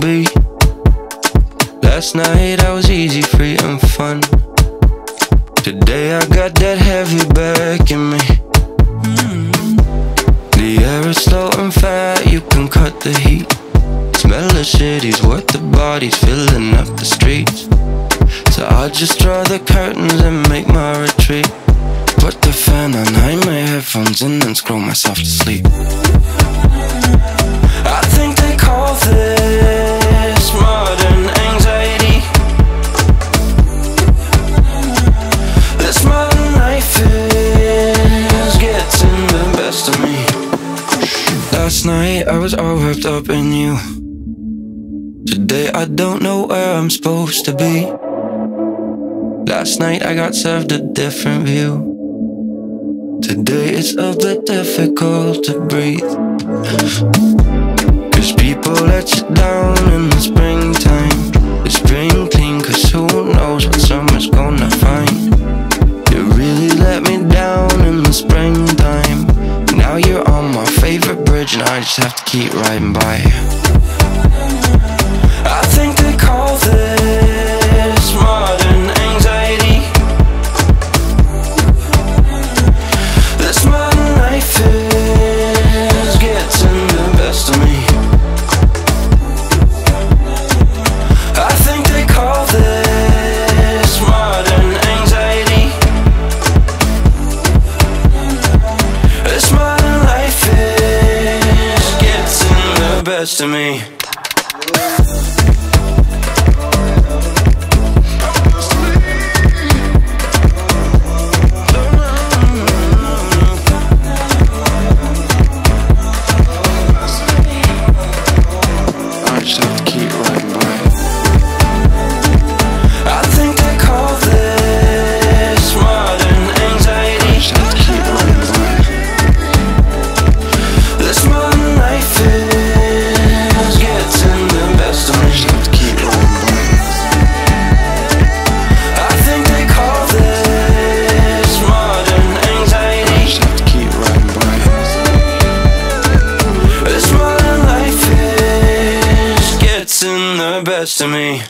be. Last night I was easy, free and fun. Today I got that heavy back in me. The air is slow and fat, you can cut the heat. Smell the city's worth the bodies filling up the streets. So I'll just draw the curtains and make my retreat. Put the fan on, hide my headphones in and scroll myself to sleep. I think they call this modern anxiety. This modern life is getting the best of me. Last night I was all wrapped up in you. Today I don't know where I'm supposed to be. Last night I got served a different view. Today it's a bit difficult to breathe, 'cause people let you down in the springtime. The spring clean, 'cause who knows what summer's gonna find. You really let me down in the springtime. Now you're on my favorite bridge and I just have to keep riding by. I think they call this modern anxiety. This modern life is getting the best of me. I think they call this modern anxiety. This modern life is getting the best of me. To me.